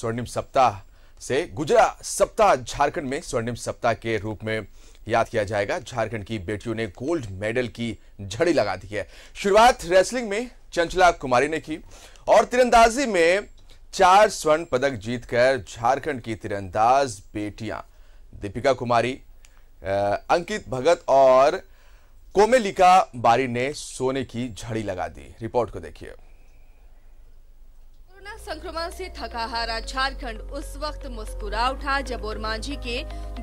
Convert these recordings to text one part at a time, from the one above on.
स्वर्णिम सप्ताह से गुजरा सप्ताह झारखंड में स्वर्णिम सप्ताह के रूप में याद किया जाएगा। झारखंड की बेटियों ने गोल्ड मेडल की झड़ी लगा दी है। शुरुआत रेसलिंग में चंचला कुमारी ने की और तीरंदाजी में 4 स्वर्ण पदक जीतकर झारखंड की तीरंदाज बेटियां दीपिका कुमारी, अंकित भगत और कोमलिका बारी ने सोने की झड़ी लगा दी। रिपोर्ट को देखिए। संक्रमण से थका हारा झारखंड उस वक्त मुस्कुरा उठा जब ओरमांझी के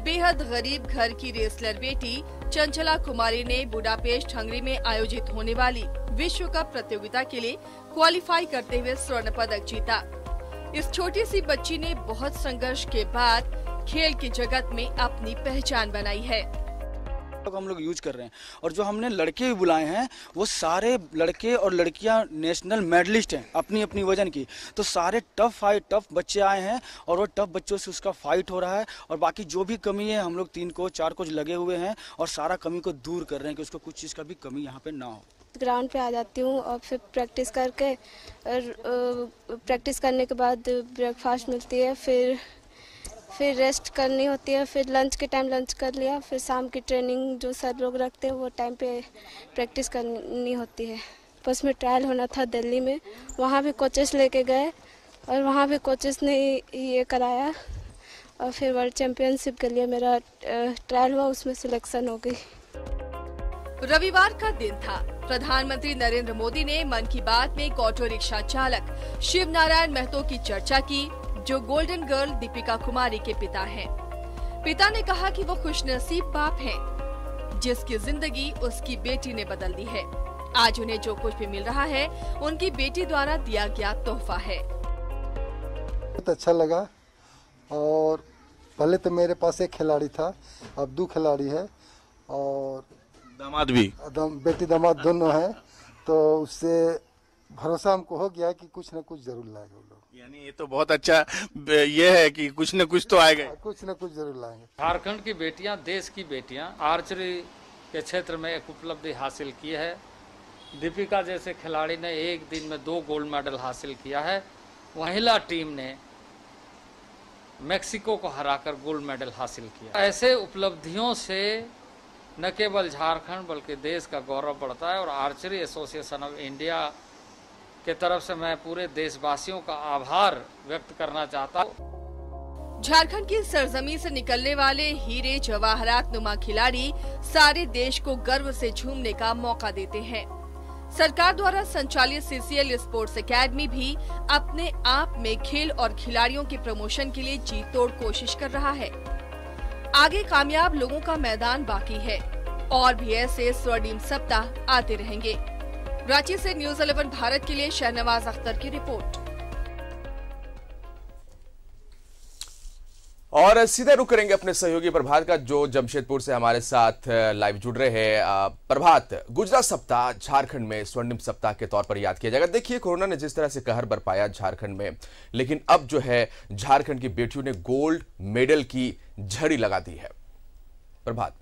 बेहद गरीब घर की रेसलर बेटी चंचला कुमारी ने बुडापेस्ट हंगरी में आयोजित होने वाली विश्व कप प्रतियोगिता के लिए क्वालिफाई करते हुए स्वर्ण पदक जीता। इस छोटी सी बच्ची ने बहुत संघर्ष के बाद खेल की जगत में अपनी पहचान बनाई है। हम लोग यूज कर रहे हैं और जो हमने लड़के भी बुलाए हैं वो सारे लड़के और लड़कियां नेशनल मेडलिस्ट हैं अपनी अपनी वजन की। तो सारे टफ बच्चे आए हैं और वो टफ बच्चों से उसका फाइट हो रहा है और बाकी जो भी कमी है हम लोग 3 कोच 4 कोच लगे हुए हैं और सारा कमी को दूर कर रहे हैं कि उसको कुछ चीज़ का भी कमी यहाँ पे ना हो। ग्राउंड पे आ जाती हूँ और फिर प्रैक्टिस करके और प्रैक्टिस करने के बाद ब्रेकफास्ट मिलती है, फिर रेस्ट करनी होती है, फिर लंच के टाइम लंच कर लिया, फिर शाम की ट्रेनिंग जो सर लोग रखते हैं वो टाइम पे प्रैक्टिस करनी होती है। बस में ट्रायल होना था दिल्ली में, वहाँ भी कोचेस लेके गए और वहाँ भी कोचेस ने ये कराया और फिर वर्ल्ड चैम्पियनशिप के लिए मेरा ट्रायल हुआ, उसमें सिलेक्शन हो गई। रविवार का दिन था। प्रधानमंत्री नरेंद्र मोदी ने मन की बात में ऑटो रिक्शा चालक शिव महतो की चर्चा की जो गोल्डन गर्ल दीपिका कुमारी के पिता हैं। पिता ने कहा कि वो खुशनसीब बाप हैं, जिसकी जिंदगी उसकी बेटी ने बदल दी है। आज उन्हें जो कुछ भी मिल रहा है उनकी बेटी द्वारा दिया गया तोहफा है। बहुत अच्छा लगा और पहले तो मेरे पास एक खिलाड़ी था, अब 2 खिलाड़ी है और दामाद भी, बेटी दामाद दोनों हैं। तो उससे भरोसा हमको हो गया कि कुछ न कुछ जरूर लाएंगे लोग। यानी ये तो बहुत अच्छा ये है कि कुछ न कुछ तो आएगा, कुछ न कुछ जरूर लाएंगे। झारखंड की बेटियां, देश की बेटियां आर्चरी के क्षेत्र में एक उपलब्धि हासिल की है। दीपिका जैसे खिलाड़ी ने एक दिन में 2 गोल्ड मेडल हासिल किया है। महिला टीम ने मेक्सिको को हराकर गोल्ड मेडल हासिल किया। ऐसे उपलब्धियों से न केवल झारखंड बल्कि देश का गौरव बढ़ता है और आर्चरी एसोसिएशन ऑफ इंडिया के तरफ से मैं पूरे देशवासियों का आभार व्यक्त करना चाहता हूँ। झारखंड की सरजमी से निकलने वाले हीरे जवाहरात नुमा खिलाड़ी सारे देश को गर्व से झूमने का मौका देते हैं। सरकार द्वारा संचालित सीसीएल स्पोर्ट्स एकेडमी भी अपने आप में खेल और खिलाड़ियों के प्रमोशन के लिए जी तोड़ कोशिश कर रहा है। आगे कामयाब लोगों का मैदान बाकी है और भी ऐसे स्वर्णिम सप्ताह आते रहेंगे। रांची से न्यूज़ 11 भारत के लिए शहनवाज अख्तर की रिपोर्ट। और सीधा रुक करेंगे अपने सहयोगी प्रभात का जो जमशेदपुर से हमारे साथ लाइव जुड़ रहे हैं। प्रभात, गुजरा सप्ताह झारखंड में स्वर्णिम सप्ताह के तौर पर याद किया जाएगा। देखिए, कोरोना ने जिस तरह से कहर बरपाया झारखंड में, लेकिन अब जो है झारखंड की बेटियों ने गोल्ड मेडल की झड़ी लगा दी है। प्रभात,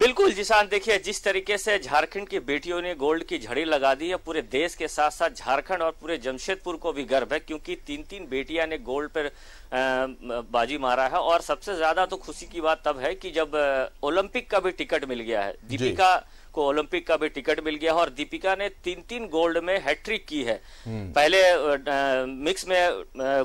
बिल्कुल जिसान, देखिए जिस तरीके से झारखंड की बेटियों ने गोल्ड की झड़ी लगा दी है, पूरे देश के साथ साथ झारखंड और पूरे जमशेदपुर को भी गर्व है क्योंकि 3 बेटियां ने गोल्ड पर बाजी मारा है। और सबसे ज्यादा तो खुशी की बात तब है कि जब ओलंपिक का भी टिकट मिल गया है। दीपिका को ओलंपिक का भी टिकट मिल गया और दीपिका ने 3 गोल्ड में हैट्रिक की है। पहले मिक्स में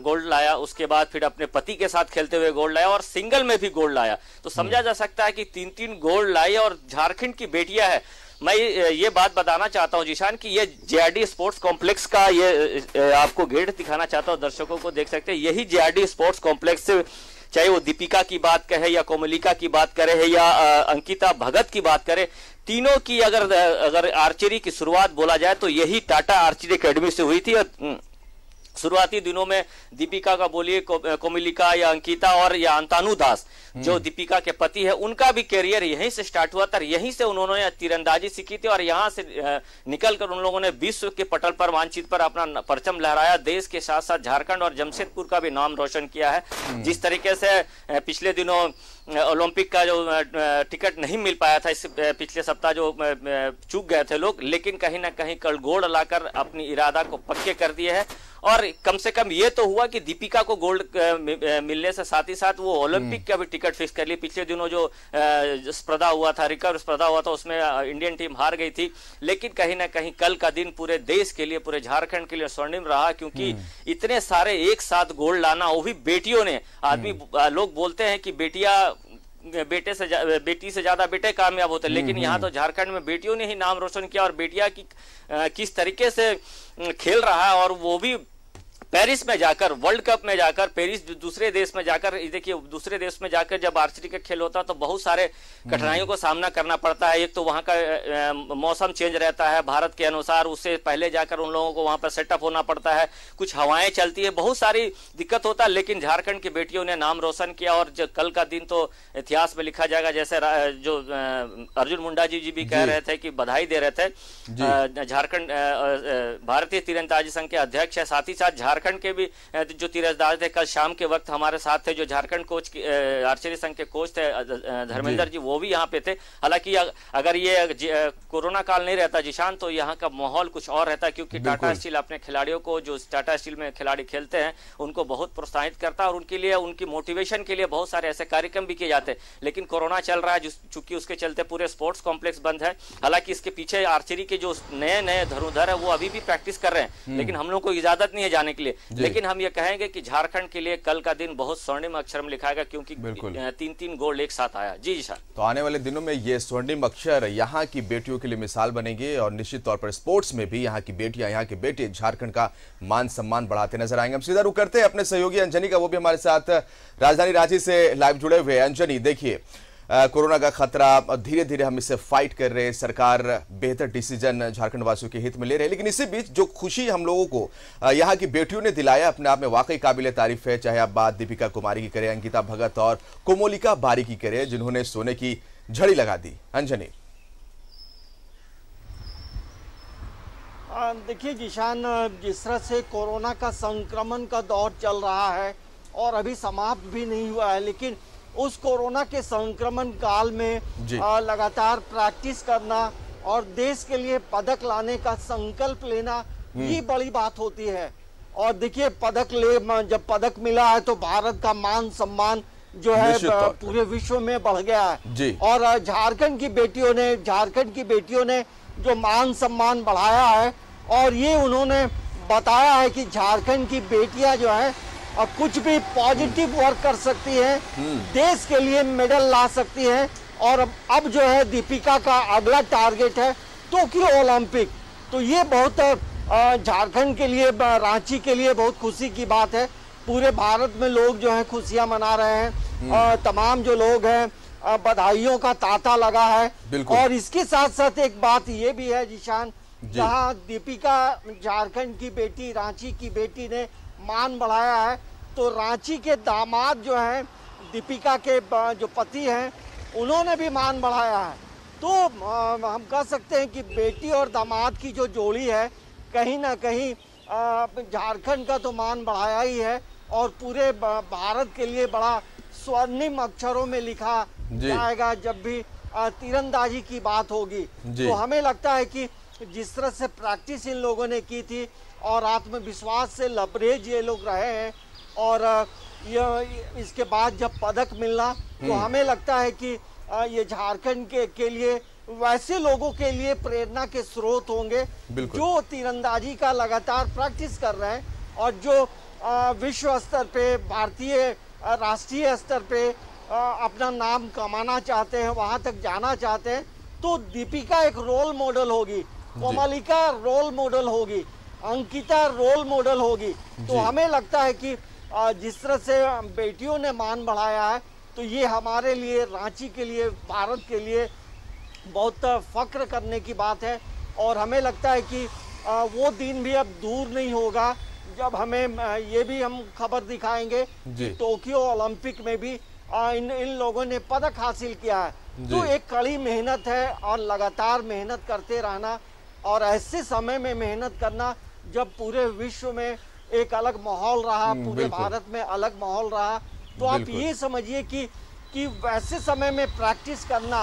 गोल्ड लाया, उसके बाद फिर अपने पति के साथ खेलते हुए गोल्ड लाया और सिंगल में भी गोल्ड लाया। तो समझा जा सकता है कि 3 गोल्ड लाई और झारखंड की बेटियां है। मैं ये बात बताना चाहता हूँ जिशान कि ये जेआरडी स्पोर्ट्स कॉम्प्लेक्स का ये आपको गेट दिखाना चाहता हूँ, दर्शकों को देख सकते हैं। यही जेआरडी स्पोर्ट्स कॉम्प्लेक्स से चाहे वो दीपिका की बात कहे या कोमलिका की बात करे है या अंकिता भगत की बात करे, तीनों की अगर आर्चरी की शुरुआत बोला जाए तो यही टाटा आर्चरी एकेडमी से हुई थी। शुरुआती दिनों में दीपिका का बोलिए कोमलिका या अंकिता और या अतनु दास जो दीपिका के पति है, उनका भी कैरियर यहीं से स्टार्ट हुआ था। यहीं से उन्होंने तीरंदाजी सीखी थी और यहाँ से निकलकर उन लोगों ने विश्व के पटल पर मानचित्र पर अपना परचम लहराया। देश के साथ साथ झारखंड और जमशेदपुर का भी नाम रोशन किया है। जिस तरीके से पिछले दिनों ओलंपिक का जो टिकट नहीं मिल पाया था, इस पिछले सप्ताह जो चूक गए थे लोग, लेकिन कहीं ना कहीं कल गोल्ड लाकर अपनी इरादा को पक्के कर दिए है और कम से कम ये तो हुआ कि दीपिका को गोल्ड मिलने से साथ ही साथ वो ओलंपिक का भी टिकट फिक्स कर ली। पिछले दिनों जो स्पर्धा हुआ था, रिकर्व स्पर्धा हुआ था, उसमें इंडियन टीम हार गई थी, लेकिन कहीं ना कहीं कल का दिन पूरे देश के लिए, पूरे झारखंड के लिए स्वर्णिम रहा, क्योंकि इतने सारे एक साथ गोल्ड लाना, वो भी बेटियों ने। आदमी लोग बोलते हैं कि बेटियां बेटी से ज्यादा बेटे कामयाब होते हैं, लेकिन यहाँ तो झारखंड में बेटियों ने ही नाम रोशन किया। और बेटियां किस तरीके से खेल रहा है, और वो भी पेरिस में जाकर, वर्ल्ड कप में जाकर, पेरिस दूसरे देश में जाकर, देखिए दूसरे देश में जाकर जब आर्चरी का खेल होता है तो बहुत सारे कठिनाइयों को सामना करना पड़ता है। एक तो वहाँ का मौसम चेंज रहता है भारत के अनुसार, उससे पहले जाकर उन लोगों को वहाँ पर सेटअप होना पड़ता है, कुछ हवाएं चलती है, बहुत सारी दिक्कत होता है। लेकिन झारखंड की बेटियों ने नाम रोशन किया, और कल का दिन तो इतिहास में लिखा जाएगा। जैसे जो अर्जुन मुंडा जी भी कह रहे थे, कि बधाई दे रहे थे, झारखंड भारतीय तीरंदाजी संघ के अध्यक्ष है, साथ ही साथ झारखंड के भी जो तीरंदाज थे कल शाम के वक्त हमारे साथ थे, जो झारखंड कोच आर्चरी संघ के कोच थे धर्मेंद्र जी, वो भी यहाँ पे थे। हालांकि अगर ये कोरोना काल नहीं रहता जिशान, तो यहाँ का माहौल कुछ और रहता, क्योंकि टाटा स्टील अपने खिलाड़ियों को, जो टाटा स्टील में खिलाड़ी खेलते हैं, उनको बहुत प्रोत्साहित करता है, और उनके लिए, उनकी मोटिवेशन के लिए बहुत सारे ऐसे कार्यक्रम भी किए जाते हैं। लेकिन कोरोना चल रहा है, चूंकि उसके चलते पूरे स्पोर्ट्स कॉम्प्लेक्स बंद है। हालांकि इसके पीछे आर्चरी के जो नए नए धनुधर है, वो अभी भी प्रैक्टिस कर रहे हैं, लेकिन हम लोग को इजाजत नहीं है जाने के लिए। लेकिन हम ये कहेंगे कि झारखंड के लिए कल का दिन बहुत स्वर्णिम अक्षर में लिखा गया, क्योंकि 3-3 गोल्ड एक साथ आया। जी सर, तो आने वाले दिनों में ये स्वर्णिम अक्षर यहाँ की बेटियों के लिए मिसाल बनेंगे, और निश्चित तौर पर स्पोर्ट्स में भी यहाँ की बेटियां, यहाँ के बेटे झारखंड का मान सम्मान बढ़ाते नजर आएंगे। हम सीधा रुख करते हैं अपने सहयोगी अंजनी का, वो भी हमारे साथ राजधानी रांची से लाइव जुड़े हुए। अंजनी, देखिए कोरोना का खतरा, धीरे धीरे हम इससे फाइट कर रहे हैं, सरकार बेहतर डिसीजन झारखंड वासियों के हित में ले रहे हैं, लेकिन इसी बीच जो खुशी हम लोगों को यहाँ की बेटियों ने दिलाया अपने आप में वाकई काबिले तारीफ है। चाहे आप बात दीपिका कुमारी की करें, अंकिता भगत और कोमलिका बारी की करें, जिन्होंने सोने की झड़ी लगा दी। अंजनी, देखिए किसान, जिस तरह से कोरोना का संक्रमण का दौर चल रहा है और अभी समाप्त भी नहीं हुआ है, लेकिन उस कोरोना के संक्रमण काल में लगातार प्रैक्टिस करना और देश के लिए पदक लाने का संकल्प लेना, ये बड़ी बात होती है। और देखिए जब पदक मिला है तो भारत का मान सम्मान जो है पूरे विश्व में बढ़ गया है, और झारखंड की बेटियों ने जो मान सम्मान बढ़ाया है, और ये उन्होंने बताया है कि झारखंड की बेटियां जो है और कुछ भी पॉजिटिव वर्क कर सकती है, देश के लिए मेडल ला सकती है। और अब जो है दीपिका का अगला टारगेट है टोक्यो ओलंपिक, तो ये बहुत झारखंड के लिए, रांची के लिए बहुत खुशी की बात है। पूरे भारत में लोग जो है खुशियां मना रहे हैं, और तमाम जो लोग हैं बधाइयों का तांता लगा है। और इसके साथ साथ एक बात ये भी है जिशान, जहाँ दीपिका झारखंड की बेटी, रांची की बेटी ने मान बढ़ाया है, तो रांची के दामाद जो हैं दीपिका के जो पति हैं, उन्होंने भी मान बढ़ाया है। तो हम कह सकते हैं कि बेटी और दामाद की जो जोड़ी है, कहीं ना कहीं झारखंड का तो मान बढ़ाया ही है, और पूरे भारत के लिए बड़ा स्वर्णिम अक्षरों में लिखा जाएगा जब भी तीरंदाजी की बात होगी। तो हमें लगता है कि जिस तरह से प्रैक्टिस इन लोगों ने की थी और आत्मविश्वास से लबरेज ये लोग रहे हैं, और ये इसके बाद जब पदक मिलना, तो हमें लगता है कि ये झारखंड के लिए, वैसे लोगों के लिए प्रेरणा के स्रोत होंगे जो तीरंदाजी का लगातार प्रैक्टिस कर रहे हैं, और जो विश्व स्तर पे, भारतीय राष्ट्रीय स्तर पे अपना नाम कमाना चाहते हैं, वहाँ तक जाना चाहते हैं। तो दीपिका एक रोल मॉडल होगी, कोमलिका रोल मॉडल होगी, अंकिता रोल मॉडल होगी। तो हमें लगता है कि जिस तरह से बेटियों ने मान बढ़ाया है, तो ये हमारे लिए, रांची के लिए, भारत के लिए बहुत फख्र करने की बात है। और हमें लगता है कि वो दिन भी अब दूर नहीं होगा जब हमें ये भी हम खबर दिखाएंगे कि टोक्यो ओलंपिक में भी इन लोगों ने पदक हासिल किया है। तो एक कड़ी मेहनत है, और लगातार मेहनत करते रहना, और ऐसे समय में मेहनत करना जब पूरे विश्व में एक अलग माहौल रहा, पूरे भारत में अलग माहौल रहा। तो आप ये समझिए कि वैसे समय में प्रैक्टिस करना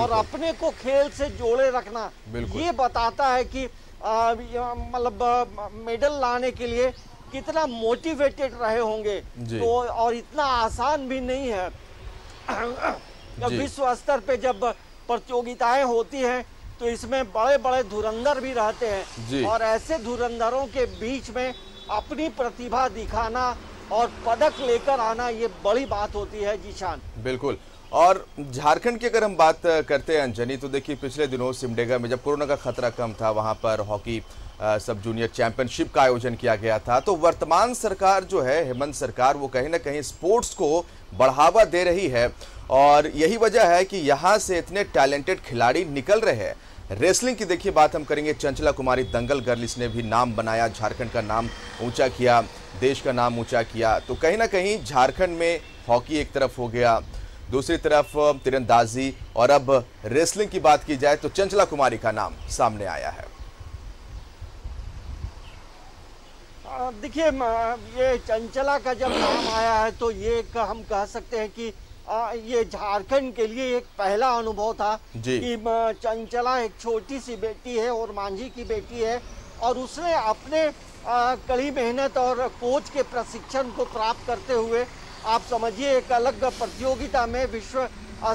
और अपने को खेल से जोड़े रखना, ये बताता है कि मतलब मेडल लाने के लिए कितना मोटिवेटेड रहे होंगे तो, और इतना आसान भी नहीं है। विश्व स्तर पे जब प्रतियोगिताएं होती हैं तो इसमें बड़े बड़े धुरंधर भी रहते हैं, और ऐसे धुरंधरों के बीच में अपनी प्रतिभा दिखाना और पदक लेकर आना ये बड़ी बात होती है। जीशान बिल्कुल। और झारखंड की अगर हम बात करते हैं अंजनी, तो देखिए पिछले दिनों सिमडेगा में जब कोरोना का खतरा कम था वहाँ पर हॉकी सब जूनियर चैंपियनशिप का आयोजन किया गया था। तो वर्तमान सरकार जो है हेमंत सरकार, वो कहीं ना कहीं स्पोर्ट्स को बढ़ावा दे रही है, और यही वजह है कि यहाँ से इतने टैलेंटेड खिलाड़ी निकल रहे हैं। रेसलिंग की देखिए बात हम करेंगे, चंचला कुमारी दंगल गर्ल, इसने भी नाम बनाया, झारखंड का नाम ऊंचा किया, देश का नाम ऊंचा किया। तो कहीं ना कहीं झारखंड में हॉकी एक तरफ हो गया, दूसरी तरफ तीरंदाजी, और अब रेसलिंग की बात की जाए तो चंचला कुमारी का नाम सामने आया है। देखिए ये चंचला का जब नाम आया है तो ये हम कह सकते हैं कि ये झारखंड के लिए एक पहला अनुभव था कि चंचला एक छोटी सी बेटी है और मांझी की बेटी है, और उसने अपने कड़ी मेहनत और कोच के प्रशिक्षण को प्राप्त करते हुए आप समझिए एक अलग प्रतियोगिता में विश्व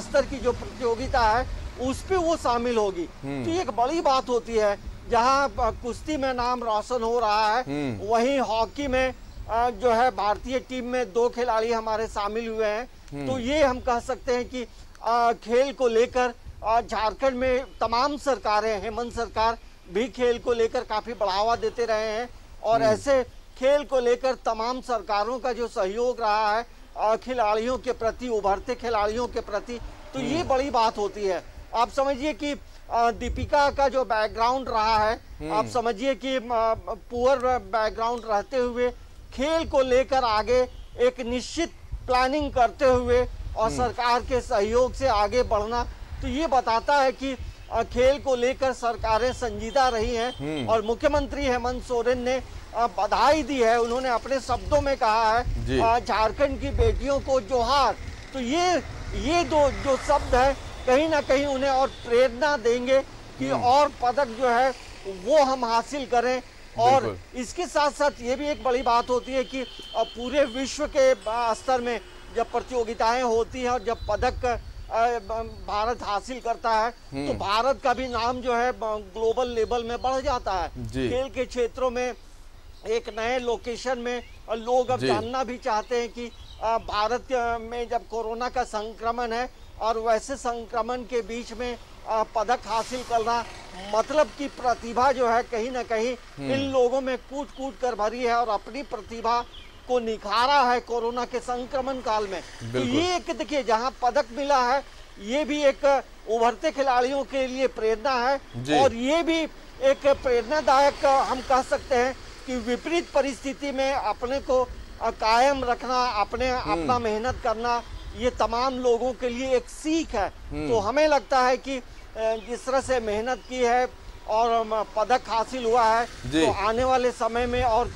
स्तर की जो प्रतियोगिता है उस पर वो शामिल होगी। तो ये एक बड़ी बात होती है, जहाँ कुश्ती में नाम रोशन हो रहा है वहीं हॉकी में जो है भारतीय टीम में 2 खिलाड़ी हमारे शामिल हुए हैं। तो ये हम कह सकते हैं कि खेल को लेकर झारखंड में तमाम सरकारें, हेमंत सरकार भी खेल को लेकर काफी बढ़ावा देते रहे हैं, और ऐसे खेल को लेकर तमाम सरकारों का जो सहयोग रहा है खिलाड़ियों के प्रति, उभरते खिलाड़ियों के प्रति, तो ये बड़ी बात होती है। आप समझिए कि दीपिका का जो बैकग्राउंड रहा है, आप समझिए कि पुअर बैकग्राउंड रहते हुए खेल को लेकर आगे एक निश्चित प्लानिंग करते हुए और सरकार के सहयोग से आगे बढ़ना, तो ये बताता है कि खेल को लेकर सरकारें संजीदा रही हैं। और मुख्यमंत्री हेमंत सोरेन ने बधाई दी है, उन्होंने अपने शब्दों में कहा है झारखंड की बेटियों को जोहार। तो ये दो जो शब्द है कहीं ना कहीं उन्हें और प्रेरणा देंगे कि और पदक जो है वो हम हासिल करें। और इसके साथ साथ ये भी एक बड़ी बात होती है कि पूरे विश्व के स्तर में जब प्रतियोगिताएं होती हैं और जब पदक भारत हासिल करता है तो भारत का भी नाम जो है ग्लोबल लेवल में बढ़ जाता है। खेल के क्षेत्रों में एक नए लोकेशन में लोग अब जानना भी चाहते हैं कि भारत में जब कोरोना का संक्रमण है और वैसे संक्रमण के बीच में पदक हासिल करना, मतलब कि प्रतिभा जो है कहीं ना कहीं इन लोगों में कूट कूट कर भरी है और अपनी प्रतिभा को निखारा है कोरोना के संक्रमण काल में। तो ये एक देखिए जहां पदक मिला है ये भी एक उभरते खिलाड़ियों के लिए प्रेरणा है, और ये भी एक प्रेरणादायक हम कह सकते हैं कि विपरीत परिस्थिति में अपने को कायम रखना, अपना मेहनत करना, ये तमाम लोगों के लिए एक सीख है। तो हमें लगता है कि जिस तरह से मेहनत की है और पदक हासिल हुआ है तो आने वाले समय में और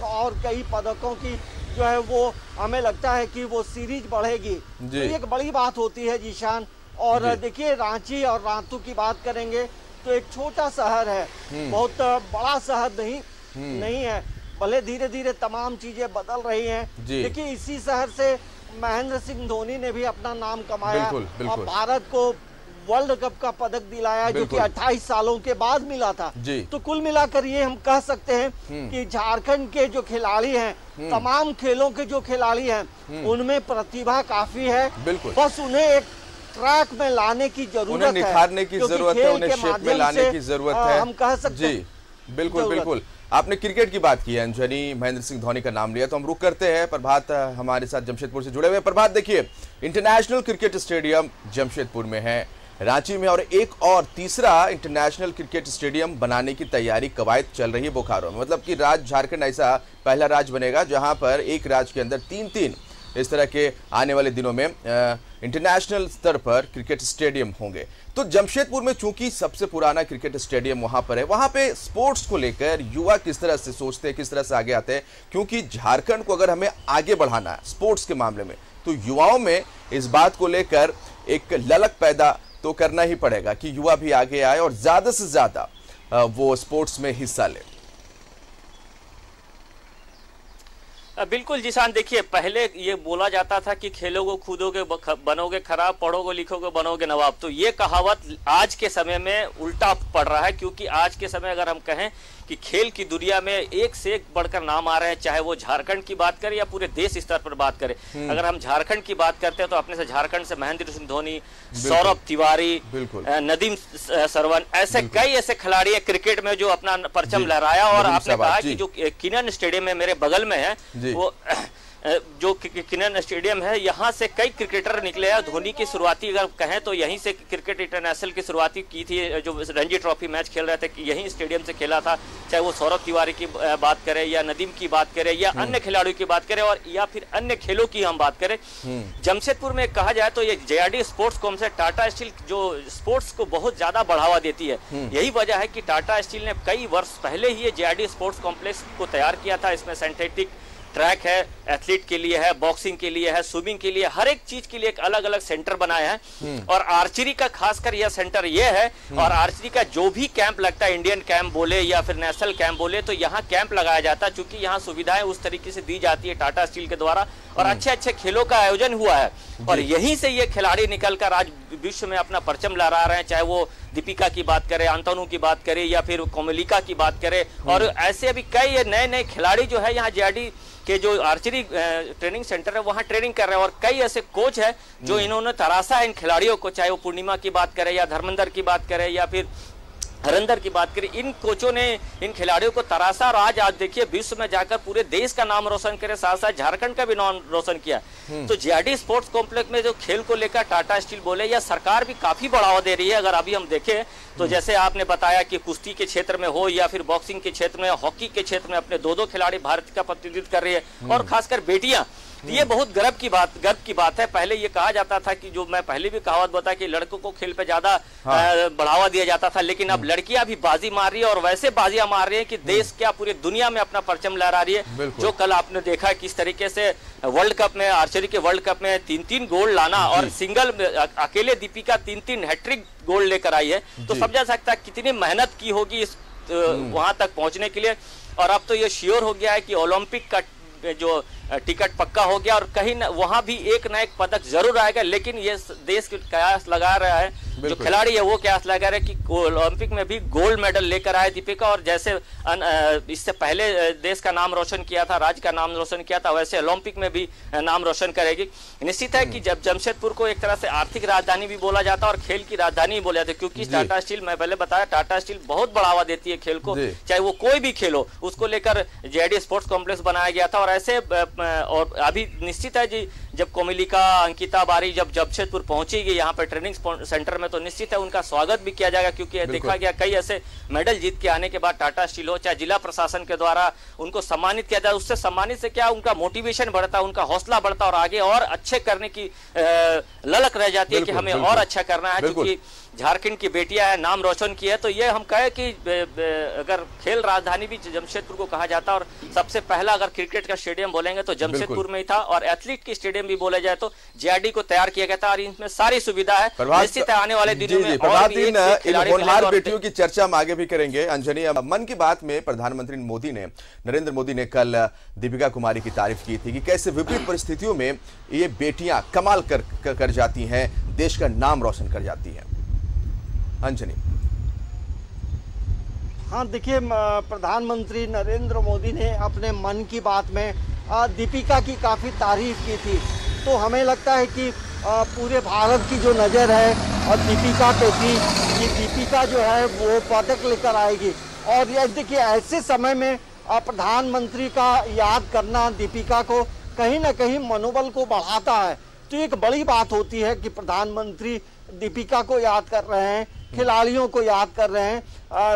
कई पदकों की जो है वो हमें लगता है कि वो सीरीज बढ़ेगी, तो ये एक बड़ी बात होती है जीशान। और देखिए रांची और रांतू की बात करेंगे तो एक छोटा शहर है, बहुत बड़ा शहर नहीं है, भले धीरे धीरे तमाम चीजें बदल रही हैं। देखिए इसी शहर से महेंद्र सिंह धोनी ने भी अपना नाम कमाया, और भारत को वर्ल्ड कप का पदक दिलाया जो कि 28 सालों के बाद मिला था। तो कुल मिलाकर ये हम कह सकते हैं कि झारखंड के जो खिलाड़ी हैं, तमाम खेलों के जो खिलाड़ी हैं, उनमें प्रतिभा काफी है, बस उन्हें एक ट्रैक में लाने की जरूरत है, निखारने की जरूरत है, उन्हें शेप में लाने की जरूरत है, हम कह सकते हैं। बिल्कुल बिल्कुल, आपने क्रिकेट की बात की है अंजनी, महेंद्र सिंह धोनी का नाम लिया, तो हम रुक करते हैं। प्रभात हमारे साथ जमशेदपुर से जुड़े हुए। प्रभात देखिए इंटरनेशनल क्रिकेट स्टेडियम जमशेदपुर में है, रांची में, और एक और तीसरा इंटरनेशनल क्रिकेट स्टेडियम बनाने की तैयारी कवायद चल रही है बोकारो में। मतलब कि राज्य झारखंड ऐसा पहला राज्य बनेगा जहां पर एक राज्य के अंदर 3-3 इस तरह के आने वाले दिनों में इंटरनेशनल स्तर पर क्रिकेट स्टेडियम होंगे। तो जमशेदपुर में चूंकि सबसे पुराना क्रिकेट स्टेडियम वहां पर है, वहां पे स्पोर्ट्स को लेकर युवा किस तरह से सोचते हैं, किस तरह से आगे आते हैं, क्योंकि झारखंड को अगर हमें आगे बढ़ाना है स्पोर्ट्स के मामले में तो युवाओं में इस बात को लेकर एक ललक पैदा तो करना ही पड़ेगा कि युवा भी आगे आए और ज्यादा से ज्यादा वो स्पोर्ट्स में हिस्सा ले। बिल्कुल जिसान, देखिए पहले ये बोला जाता था कि खेलोगे कूदोगे बनोगे खराब, पढ़ोगे लिखोगे बनोगे नवाब, तो ये कहावत आज के समय में उल्टा पड़ रहा है, क्योंकि आज के समय अगर हम कहें कि खेल की दुनिया में एक से एक बढ़कर नाम आ रहे हैं, चाहे वो झारखंड की बात करें या पूरे देश स्तर पर बात करें। अगर हम झारखंड की बात करते हैं तो अपने से झारखंड से महेंद्र सिंह धोनी, सौरभ तिवारी, नदीम सरवन, ऐसे कई ऐसे खिलाड़ी है क्रिकेट में जो अपना परचम लहराया। और आपने कहा कि जो किनन स्टेडियम है मेरे बगल में है, वो जो किनन स्टेडियम है, यहाँ से कई क्रिकेटर निकले हैं। धोनी की शुरुआती अगर कहें तो यहीं से क्रिकेट इंटरनेशनल की शुरुआती की थी, जो रणजी ट्रॉफी मैच खेल रहे थे यहीं स्टेडियम से खेला था। चाहे वो सौरभ तिवारी की बात करें या नदीम की बात करें या अन्य खिलाड़ियों की बात करें और या फिर अन्य खेलों की हम बात करें। जमशेदपुर में कहा जाए तो ये JRD sports complex Tata steel जो स्पोर्ट्स को बहुत ज्यादा बढ़ावा देती है, यही वजह है कि टाटा स्टील ने कई वर्ष पहले ही ये जेआरडी स्पोर्ट्स कॉम्प्लेक्स को तैयार किया था। इसमें सिंथेटिक ट्रैक है, एथलीट के लिए है, बॉक्सिंग के लिए है, स्विमिंग के लिए, हर एक चीज के लिए एक अलग अलग सेंटर बनाया है। और आर्चरी का खासकर यह सेंटर यह है, और आर्चरी का जो भी कैंप लगता है, इंडियन कैंप बोले या फिर नेशनल कैंप बोले, तो यहाँ कैंप लगाया जाता है। चूंकि यहाँ सुविधाएं उस तरीके से दी जाती है टाटा स्टील के द्वारा, और अच्छे अच्छे खेलों का आयोजन हुआ है। और यहीं से ये खिलाड़ी निकलकर आज विश्व में अपना परचम लहरा रहे हैं। चाहे वो दीपिका की बात करें, अंतनु की बात करें या फिर कोमलिका की बात करें, और ऐसे अभी कई नए नए खिलाड़ी जो है यहाँ जेआरडी के जो आर्चरी ट्रेनिंग सेंटर है वहाँ ट्रेनिंग कर रहे हैं। और कई ऐसे कोच हैं जो इन्होंने तराशा है इन खिलाड़ियों को, चाहे वो पूर्णिमा की बात करें या धर्मेंद्र की बात करें या फिर हरेंद्र की बात करें, इन कोचों ने इन खिलाड़ियों को तराशा और आज आप देखिए विश्व में जाकर पूरे देश का नाम रोशन करे, साथ साथ झारखंड का भी नाम रोशन किया। तो जेआरडी स्पोर्ट्स कॉम्प्लेक्स में जो खेल को लेकर टाटा स्टील बोले या सरकार भी काफी बढ़ावा दे रही है। अगर अभी हम देखें तो जैसे आपने बताया कि कुश्ती के क्षेत्र में हो या फिर बॉक्सिंग के क्षेत्र में, हॉकी के क्षेत्र में अपने दो दो खिलाड़ी भारत का प्रतिनिधित्व कर रही है, और खासकर बेटियां, ये बहुत गर्व की बात है। पहले ये कहा जाता था कि जो मैं पहले भी कहावत बताया कि लड़कों को खेल पे ज्यादा बढ़ावा दिया जाता था, लेकिन अब लड़कियां भी बाजी मार रही है और वैसे बाजियां मार रही है कि देश क्या पूरी दुनिया में अपना परचम लहरा रही है। जो कल आपने देखा किस तरीके से वर्ल्ड कप में, आर्चरी के वर्ल्ड कप में 3-3 गोल्ड लाना, और सिंगल अकेले दीपिका 3-3 हैट्रिक गोल्ड लेकर आई है, तो समझा सकता है कितनी मेहनत की होगी इस वहां तक पहुंचने के लिए। और अब तो ये श्योर हो गया है कि ओलंपिक का जो टिकट पक्का हो गया और कहीं ना वहां भी एक ना एक पदक जरूर आएगा। लेकिन ये देश की कयास लगा रहा है, जो खिलाड़ी है वो कयास लगा रहा है कि ओलंपिक में भी गोल्ड मेडल लेकर आए दीपिका, और जैसे इससे पहले देश का नाम रोशन किया था, राज्य का नाम रोशन किया था, वैसे ओलंपिक में भी नाम रोशन करेगी। निश्चित है कि जब जमशेदपुर को एक तरह से आर्थिक राजधानी भी बोला जाता है और खेल की राजधानी भी बोला जाता है, क्योंकि टाटा स्टील, मैं पहले बताया, टाटा स्टील बहुत बढ़ावा देती है खेल को, चाहे वो कोई भी खेल हो, उसको लेकर जेआरडी स्पोर्ट्स कॉम्प्लेक्स बनाया गया था। और ऐसे और अभी निश्चित है जी, जब कोमलिका, अंकिता बारी जब जमशेदपुर पहुंचेगी यहाँ पर ट्रेनिंग सेंटर में, तो निश्चित है उनका स्वागत भी किया जाएगा, क्योंकि देखा गया कई ऐसे मेडल जीत के आने के बाद टाटा स्टील हो चाहे जिला प्रशासन के द्वारा उनको सम्मानित किया जाए। उससे सम्मानित से क्या उनका मोटिवेशन बढ़ता, उनका हौसला बढ़ता और आगे और अच्छे करने की ललक रह जाती है कि हमें और अच्छा करना है, क्योंकि झारखंड की बेटियां है, नाम रोशन की है। तो ये हम कहें कि अगर खेल राजधानी भी जमशेदपुर को कहा जाता है, और सबसे पहला अगर क्रिकेट का स्टेडियम बोलेंगे तो जमशेदपुर में ही था, और एथलीट की स्टेडियम भी बोला जाए तो जेआरडी को तैयार किया गया था, और इसमें सारी सुविधा है। निश्चित आने वाले दिनों में और भी एक बेटियों की चर्चा हम आगे भी करेंगे। अंजनी, मन की बात में प्रधानमंत्री नरेंद्र मोदी ने कल दीपिका कुमारी की तारीफ की थी कि कैसे विपरीत परिस्थितियों में ये बेटियां कमाल कर जाती हैं, देश का नाम रोशन कर जाती हैं। अंजनी, हाँ देखिए, प्रधानमंत्री नरेंद्र मोदी ने अपने मन की बात में दीपिका की काफ़ी तारीफ की थी, तो हमें लगता है कि पूरे भारत की जो नज़र है और दीपिका पे थी कि दीपिका जो है वो पदक लेकर आएगी। और यह देखिए ऐसे समय में प्रधानमंत्री का याद करना दीपिका को कहीं ना कहीं मनोबल को बढ़ाता है, तो एक बड़ी बात होती है कि प्रधानमंत्री दीपिका को याद कर रहे हैं, खिलाड़ियों को याद कर रहे हैं,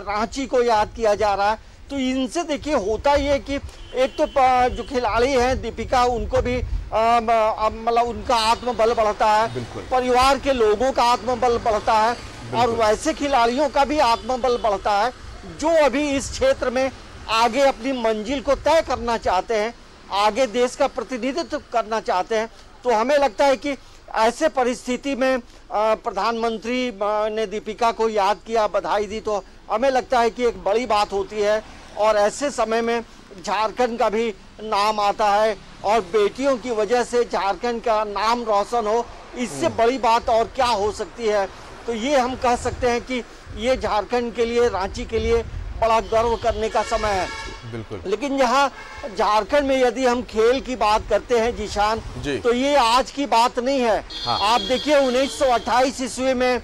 रांची को याद किया जा रहा है। तो इनसे देखिए होता ये कि एक तो जो खिलाड़ी हैं दीपिका, उनको भी मतलब उनका आत्मबल बढ़ता है, परिवार के लोगों का आत्मबल बढ़ता है, और वैसे खिलाड़ियों का भी आत्मबल बढ़ता है जो अभी इस क्षेत्र में आगे अपनी मंजिल को तय करना चाहते हैं, आगे देश का प्रतिनिधित्व करना चाहते हैं। तो हमें लगता है कि ऐसे परिस्थिति में प्रधानमंत्री ने दीपिका को याद किया, बधाई दी, तो हमें लगता है कि एक बड़ी बात होती है। और ऐसे समय में झारखंड का भी नाम आता है और बेटियों की वजह से झारखंड का नाम रोशन हो, इससे बड़ी बात और क्या हो सकती है। तो ये हम कह सकते हैं कि ये झारखंड के लिए, रांची के लिए बड़ा गर्व करने का समय है। बिल्कुल। लेकिन यहाँ झारखंड में यदि हम खेल की बात करते हैं जिशान जी, तो ये आज की बात नहीं है। हाँ। आप देखिए 1928 ईस्वी में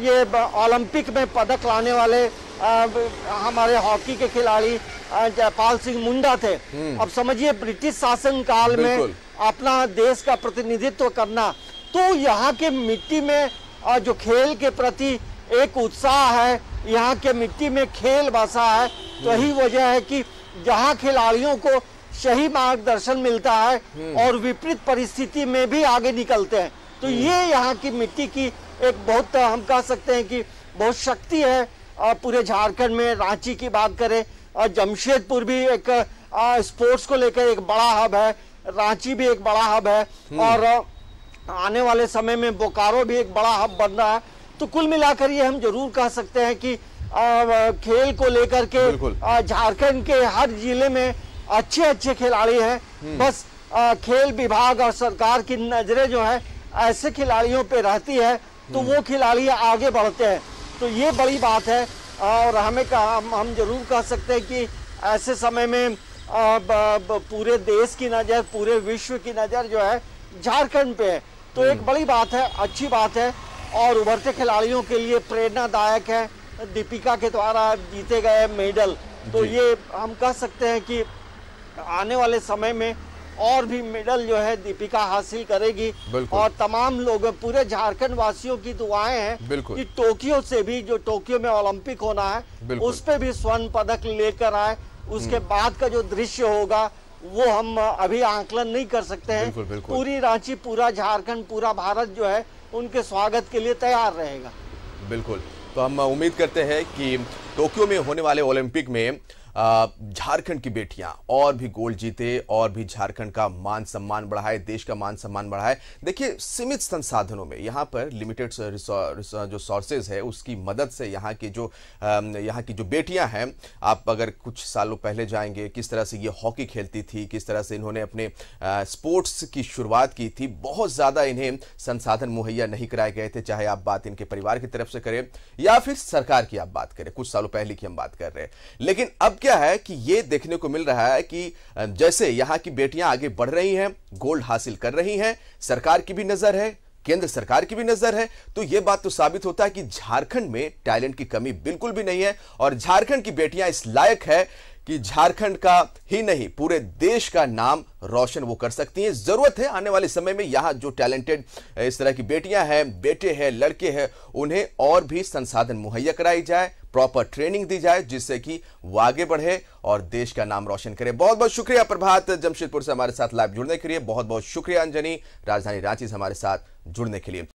ये ओलंपिक में पदक लाने वाले हमारे हॉकी के खिलाड़ी जयपाल सिंह मुंडा थे। अब समझिए ब्रिटिश शासन काल में अपना देश का प्रतिनिधित्व करना, तो यहाँ के मिट्टी में जो खेल के प्रति एक उत्साह है, यहाँ के मिट्टी में खेल बसा है। तो यही वजह है कि जहाँ खिलाड़ियों को सही मार्गदर्शन मिलता है और विपरीत परिस्थिति में भी आगे निकलते हैं। तो ये यहाँ की मिट्टी की एक बहुत, हम कह सकते हैं कि बहुत शक्ति है पूरे झारखंड में। रांची की बात करें, जमशेदपुर भी एक स्पोर्ट्स को लेकर एक बड़ा हब है, रांची भी एक बड़ा हब है और आने वाले समय में बोकारो भी एक बड़ा हब बन रहा है। तो कुल मिलाकर ये हम जरूर कह सकते हैं कि खेल को लेकर के झारखंड के हर जिले में अच्छे अच्छे खिलाड़ी हैं। बस खेल विभाग और सरकार की नजरें जो है ऐसे खिलाड़ियों पे रहती है, तो वो खिलाड़ी आगे बढ़ते हैं। तो ये बड़ी बात है और हमें हम जरूर कह सकते हैं कि ऐसे समय में पूरे देश की नज़र, पूरे विश्व की नज़र जो है झारखंड पे है। तो एक बड़ी बात है, अच्छी बात है और उभरते खिलाड़ियों के लिए प्रेरणादायक है। दीपिका के द्वारा जीते गए मेडल, तो ये हम कह सकते हैं कि आने वाले समय में और भी मेडल जो है दीपिका हासिल करेगी। और तमाम लोग, पूरे झारखंड वासियों की दुआएं हैं कि टोक्यो से भी, जो टोक्यो में ओलंपिक होना है, उस पे भी स्वर्ण पदक लेकर आए। उसके बाद का जो दृश्य होगा वो हम अभी आकलन नहीं कर सकते हैं। बिल्कुल, बिल्कुल। पूरी रांची, पूरा झारखंड, पूरा भारत जो है उनके स्वागत के लिए तैयार रहेगा। बिल्कुल। तो हम उम्मीद करते हैं कि टोक्यो में होने वाले ओलंपिक में झारखंड की बेटियां और भी गोल्ड जीते और भी झारखंड का मान सम्मान बढ़ाए, देश का मान सम्मान बढ़ाए। देखिए सीमित संसाधनों में, यहाँ पर लिमिटेड जो सोर्सेज है उसकी मदद से यहाँ की जो बेटियां हैं, आप अगर कुछ सालों पहले जाएंगे किस तरह से ये हॉकी खेलती थी, किस तरह से इन्होंने अपने स्पोर्ट्स की शुरुआत की थी। बहुत ज़्यादा इन्हें संसाधन मुहैया नहीं कराए गए थे, चाहे आप बात इनके परिवार की तरफ से करें या फिर सरकार की आप बात करें, कुछ सालों पहले की हम बात कर रहे हैं। लेकिन अब क्या है कि ये देखने को मिल रहा है कि जैसे यहाँ की बेटियां आगे बढ़ रही हैं, गोल्ड हासिल कर रही हैं, सरकार की भी नजर है, केंद्र सरकार की भी नजर है। तो ये बात तो साबित होता है कि झारखंड में टैलेंट की कमी बिल्कुल भी नहीं है और झारखंड की बेटियां इस लायक है कि झारखंड का ही नहीं पूरे देश का नाम रोशन वो कर सकती हैं। जरूरत है आने वाले समय में यहाँ जो टैलेंटेड इस तरह की बेटियां हैं, बेटे हैं, लड़के हैं, उन्हें और भी संसाधन मुहैया कराई जाए, प्रॉपर ट्रेनिंग दी जाए, जिससे कि वो आगे बढ़े और देश का नाम रोशन करे। बहुत बहुत शुक्रिया प्रभात, जमशेदपुर से हमारे साथ लाइव जुड़ने के लिए। बहुत बहुत शुक्रिया अंजनी, राजधानी रांची से हमारे साथ जुड़ने के लिए।